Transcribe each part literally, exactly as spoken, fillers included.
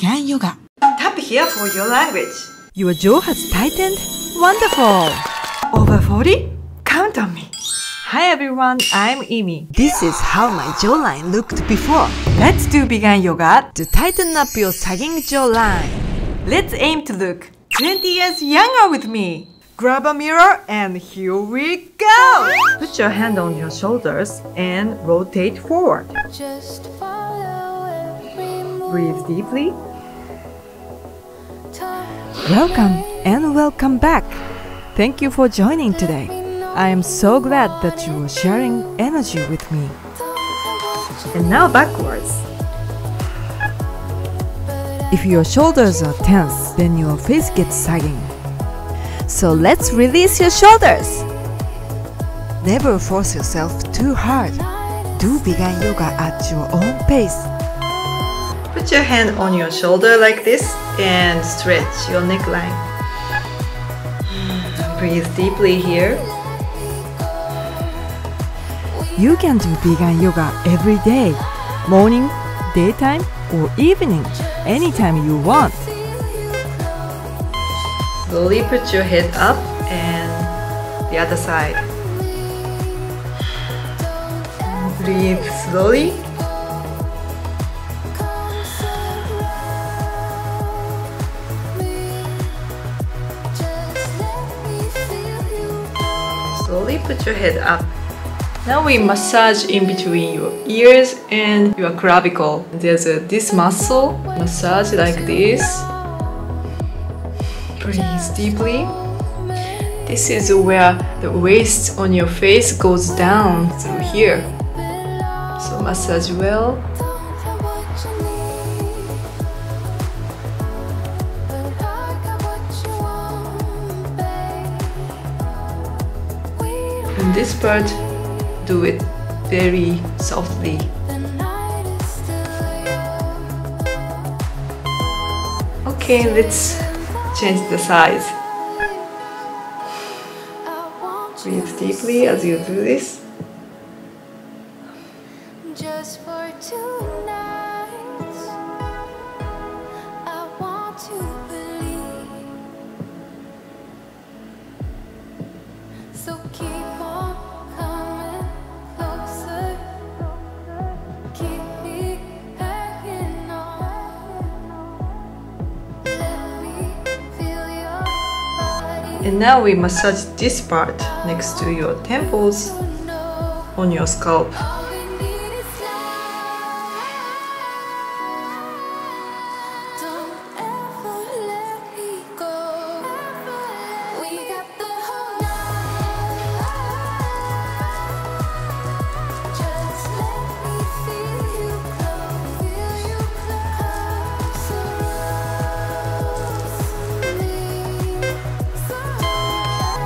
Bigan Yoga. Tap here for your language. Your jaw has tightened. Wonderful. Over forty? Count on me. Hi everyone, I'm Imi. This is how my jawline looked before. Let's do Bigan Yoga to tighten up your sagging jawline. Let's aim to look twenty years younger with me. Grab a mirror and here we go! Put your hand on your shoulders and rotate forward. Just follow every move. Breathe deeply. Welcome and welcome back. Thank you for joining today. I am so glad that you are sharing energy with me. And now backwards. If your shoulders are tense, then your face gets sagging. So let's release your shoulders. Never force yourself too hard. Do Bigan Yoga at your own pace. Put your hand on your shoulder like this and stretch your neckline. Breathe deeply here. You can do Bigan Yoga every day, morning, daytime, or evening, anytime you want. Slowly put your head up and the other side. Breathe slowly. Slowly put your head up. Now we massage in between your ears and your clavicle. There's a, this muscle, massage like this. Breathe deeply. This is where the waist on your face goes down through here. So massage well. And this part, do it very softly. Okay, let's change the size. Breathe deeply as you do this. Just for two nights, I want to believe. So keep on coming closer. Keep me hanging on. Let me. And now we massage this part next to your temples on your scalp.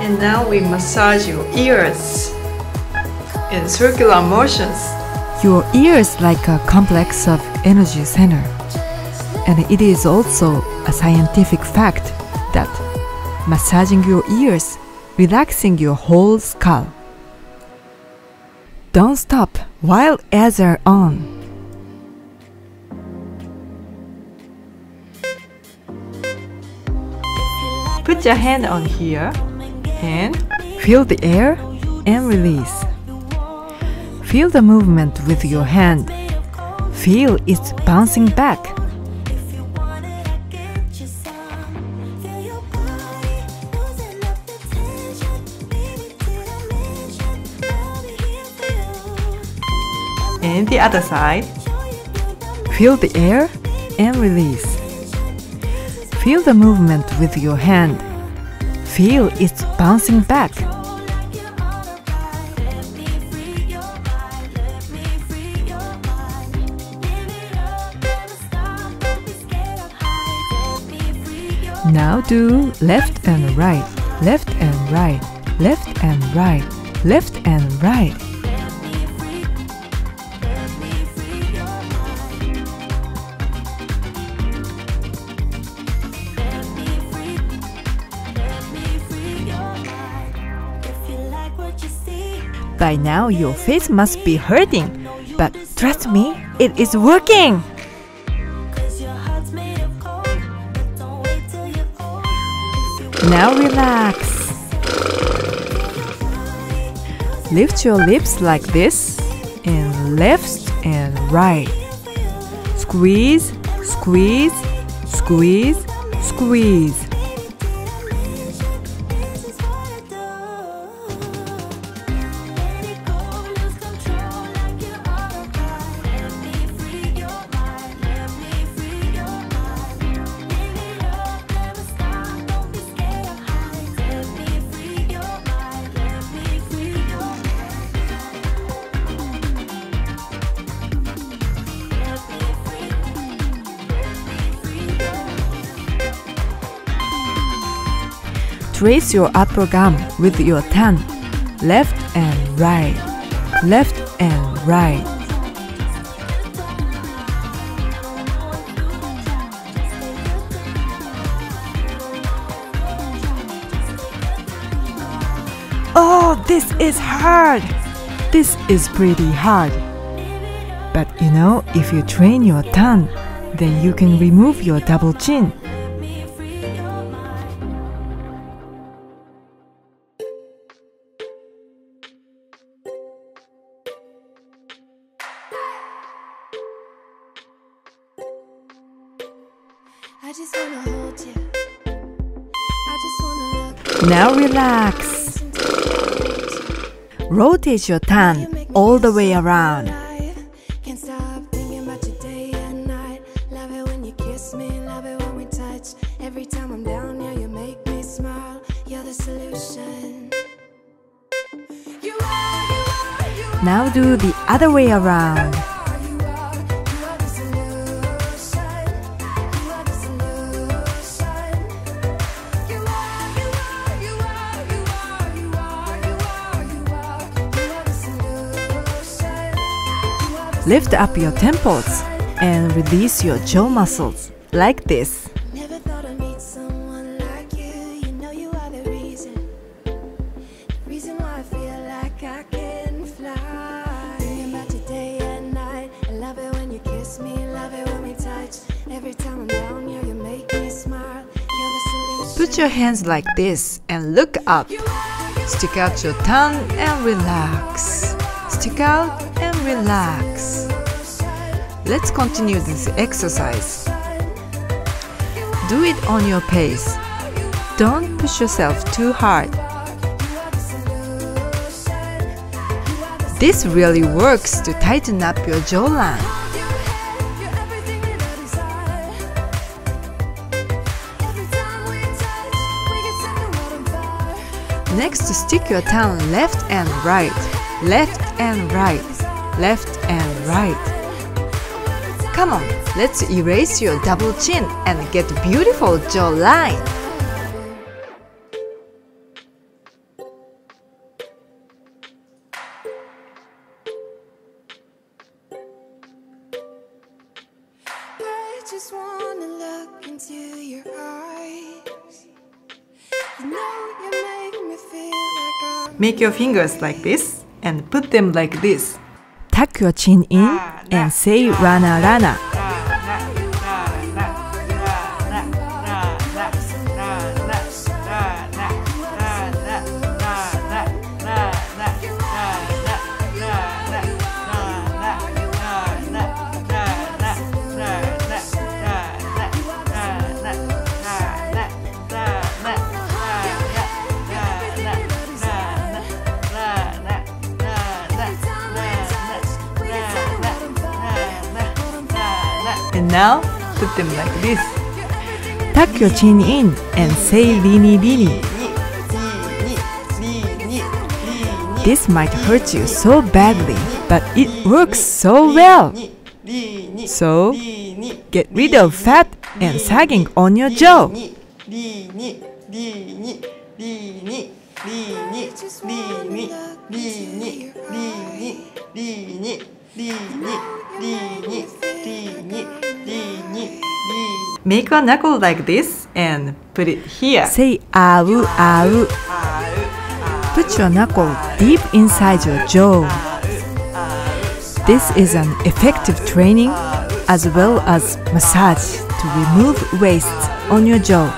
And now we massage your ears in circular motions. Your ear is like a complex of energy center. And it is also a scientific fact that massaging your ears, relaxing your whole skull. Don't stop while ads are on. Put your hand on here. And feel the air and release. Feel the movement with your hand. Feel it bouncing back. And the other side. Feel the air and release. Feel the movement with your hand. Feel it bouncing back. Now do left and right, left and right, left and right, left and right. By now, your face must be hurting, but trust me, it is working! 'Cause your heart's made of Now relax. Lift your lips like this, and left and right. Squeeze, squeeze, squeeze, squeeze. Trace your upper gum with your tongue, left and right, left and right. Oh, this is hard! This is pretty hard. But you know, if you train your tongue, then you can remove your double chin. I just wanna hold you. I just wanna look. Now relax. Rotate your tongue all the way around. Can't stop thinking about you day and night. Love it when you kiss me, love it when we touch. Every time I'm down, yeah, you make me smile. You're the solution. You are, you are, you are. Now do the other way around. Lift up your temples and release your jaw muscles like this. Never thought I'd meet someone like you. You know you are the reason. The reason why I feel like I can fly. Thinking about you day and night. I love it when you kiss me, love it when we touch. Every time I'm down here, you make me smile. You're the solution. Put your hands like this and look up. Stick out your tongue and relax. Stick out and relax. Let's continue this exercise. Do it on your pace. Don't push yourself too hard. This really works to tighten up your jawline. Next, stick your tongue left and right, left and right, left and right. Come on, let's erase your double chin and get a beautiful jawline. I just wanna look into your eyes. You know you make me feel like I'm. Make your fingers like this and put them like this. Tuck your chin in and say rana rana. And now, put them like this. Tuck your chin in and say rini rini. This might hurt you so badly, but it works so well. So, get rid of fat and sagging on your jaw. Make a knuckle like this and put it here. Say au au. Put your knuckle deep inside your jaw. This is an effective training as well as massage to remove wastes on your jaw.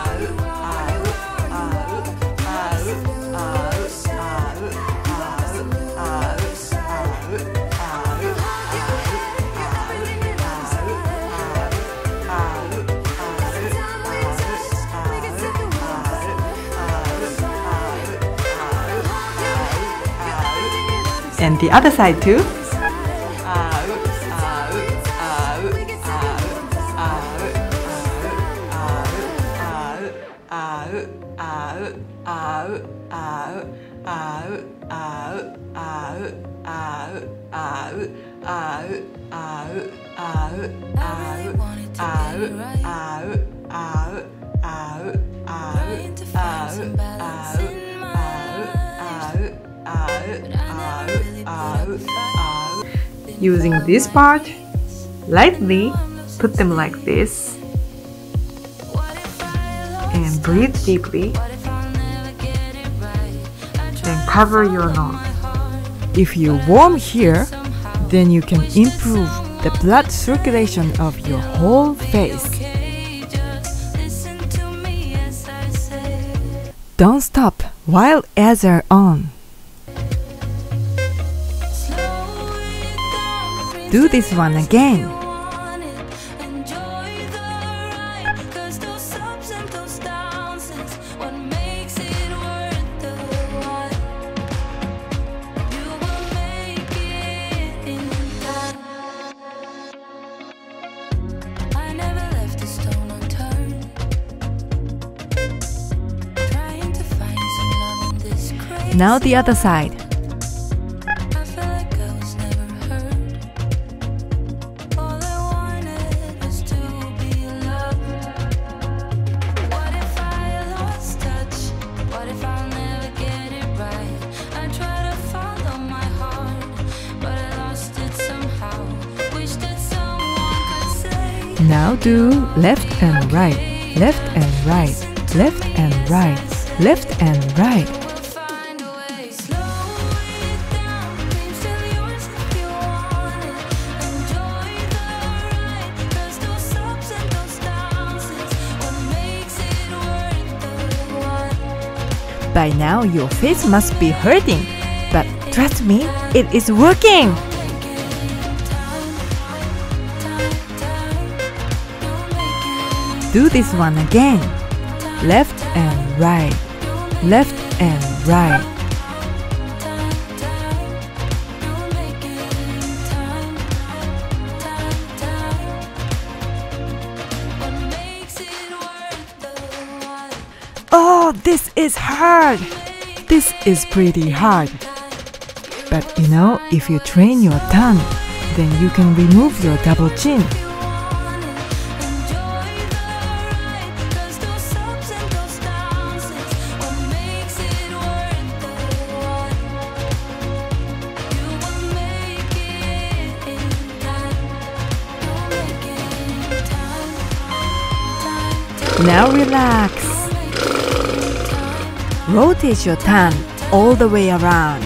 and the other side too. Using this part, lightly put them like this and breathe deeply. Then cover your nose. If you warm here, then you can improve the blood circulation of your whole face. Don't stop while ads are on. Do this one again. Now the other side. Now do left and right, left and right, left and right, left and right. By now your face must be hurting, but trust me, it is working! Do this one again. Left and right, left and right. Oh, this is hard! This is pretty hard. But you know, if you train your tongue, then you can remove your double chin. Now relax. Rotate your tongue all the way around.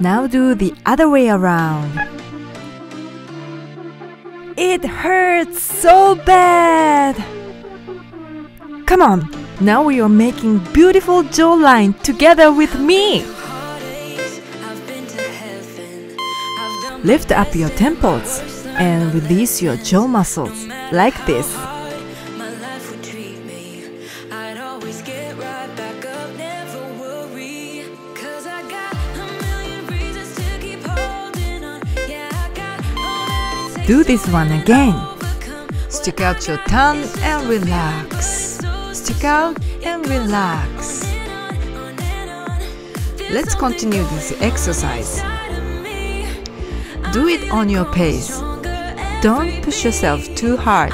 Now do the other way around. It hurts so bad! Come on! Now we are making beautiful jawline together with me! Lift up your temples and release your jaw muscles like this. Do this one again. Stick out your tongue and relax. Stick out and relax. Let's continue this exercise. Do it on your pace. Don't push yourself too hard.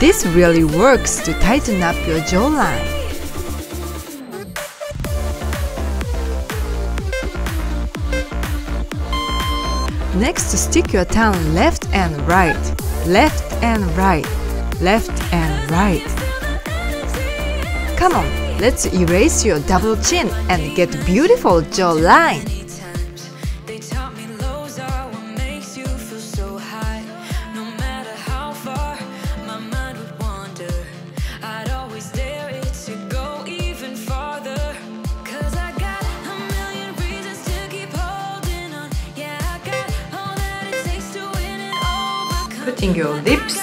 This really works to tighten up your jawline. Next, stick your tongue left and right. Left and right, left and right. Come on, let's erase your double chin and get beautiful jawline. lifting your lips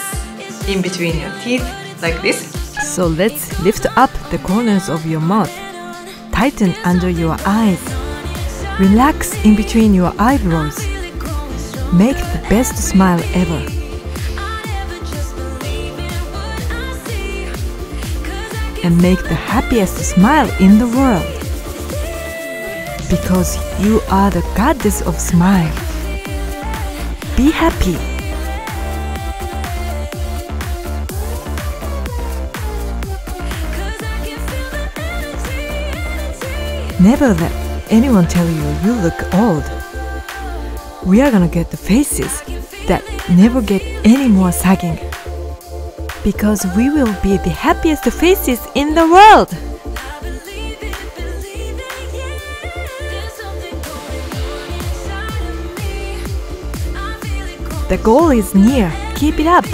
in between your teeth, like this. So let's lift up the corners of your mouth, tighten under your eyes, relax in between your eyebrows, make the best smile ever. And make the happiest smile in the world. Because you are the goddess of smile. Be happy. Never let anyone tell you you look old. We are gonna get the faces that never get any more sagging. Because we will be the happiest faces in the world! The goal is near. Keep it up!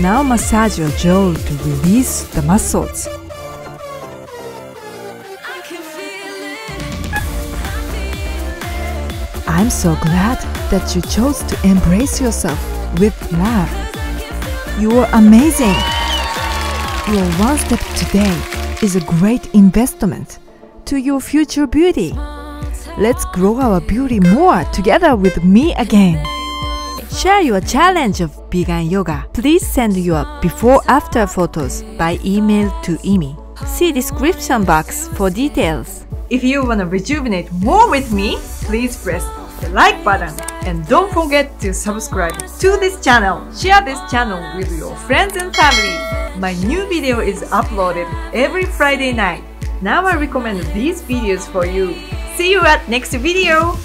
Now massage your jaw to release the muscles. I'm so glad that you chose to embrace yourself with love. You are amazing! Your one step today is a great investment to your future beauty. Let's grow our beauty more together with me again. Share your challenge of Bigan Yoga. Please send your before-after photos by email to Imi. See description box for details. If you want to rejuvenate more with me, please press the like button and don't forget to subscribe to this channel. Share this channel with your friends and family. My new video is uploaded every Friday night. Now I recommend these videos for you. See you at next video.